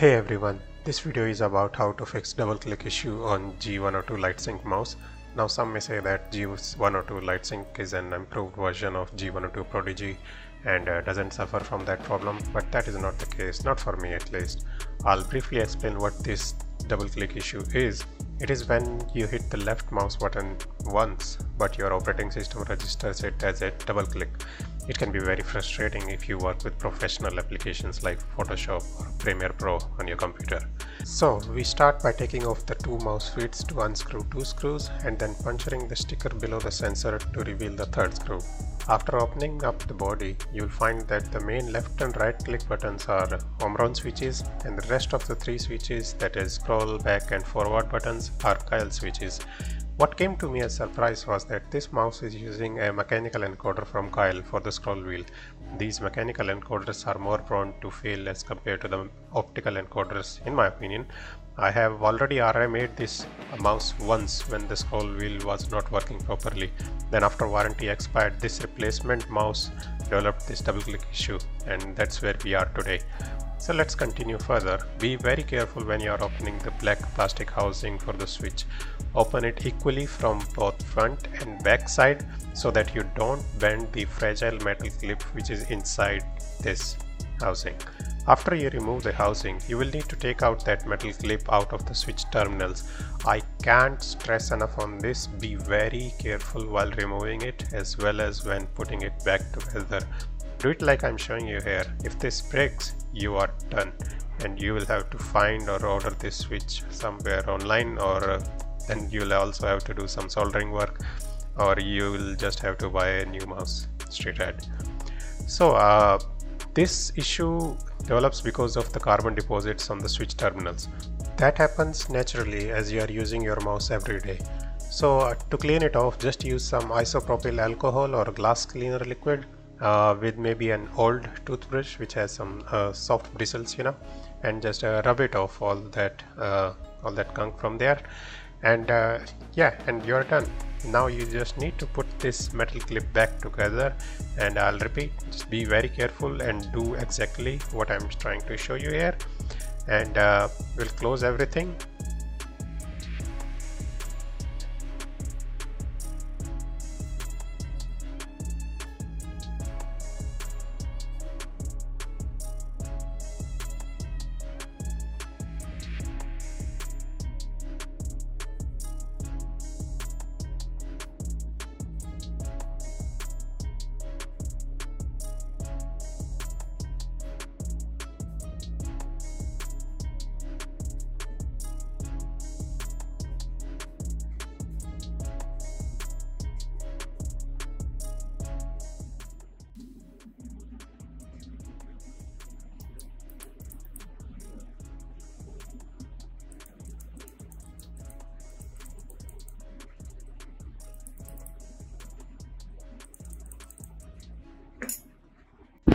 Hey everyone, this video is about how to fix double click issue on G102 Lightsync mouse. Now some may say that G102 Lightsync is an improved version of G102 Prodigy and doesn't suffer from that problem, but that is not the case, not for me at least. I'll briefly explain what this double click issue is. It is when you hit the left mouse button once, but your operating system registers it as a double click. It can be very frustrating if you work with professional applications like Photoshop or Premiere Pro on your computer. So we start by taking off the two mouse feet to unscrew two screws and then puncturing the sticker below the sensor to reveal the third screw. After opening up the body, you'll find that the main left and right click buttons are Omron switches and the rest of the three switches, that is scroll, back and forward buttons, are Kailh switches. What came to me as surprise was that this mouse is using a mechanical encoder from Kailh for the scroll wheel. These mechanical encoders are more prone to fail as compared to the optical encoders, in my opinion. I have already RMA-ed this mouse once when the scroll wheel was not working properly. Then after warranty expired, this replacement mouse developed this double click issue, and that's where we are today. So let's continue further. Be very careful when you are opening the black plastic housing for the switch. Open it equally from both front and back side so that you don't bend the fragile metal clip which is inside this housing. After you remove the housing, you will need to take out that metal clip out of the switch terminals. I can't stress enough on this. Be very careful while removing it as well as when putting it back together. Do it like I'm showing you here. If this breaks, you are done and you will have to find or order this switch somewhere online, or then you'll also have to do some soldering work, or you will just have to buy a new mouse straight ahead. So this issue develops because of the carbon deposits on the switch terminals. That happens naturally as you are using your mouse every day. So to clean it off, just use some isopropyl alcohol or glass cleaner liquid with maybe an old toothbrush which has some soft bristles, you know, and just rub it off, all that gunk from there, and yeah, and you're done. Now you just need to put this metal clip back together, and I'll repeat, just be very careful and do exactly what I'm trying to show you here, and we'll close everything.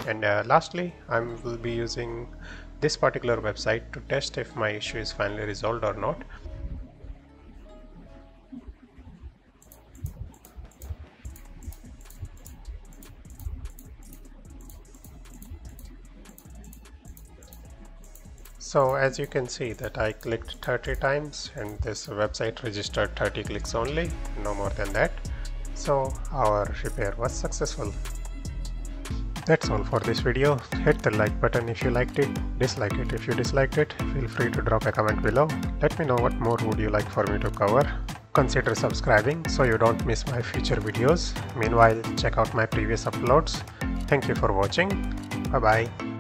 And lastly, I will be using this particular website to test if my issue is finally resolved or not. So as you can see that I clicked 30 times and this website registered 30 clicks only, no more than that. So our repair was successful. That's all for this video. Hit the like button if you liked it, dislike it if you disliked it, feel free to drop a comment below. Let me know what more would you like for me to cover. Consider subscribing so you don't miss my future videos. Meanwhile, check out my previous uploads. Thank you for watching. Bye bye.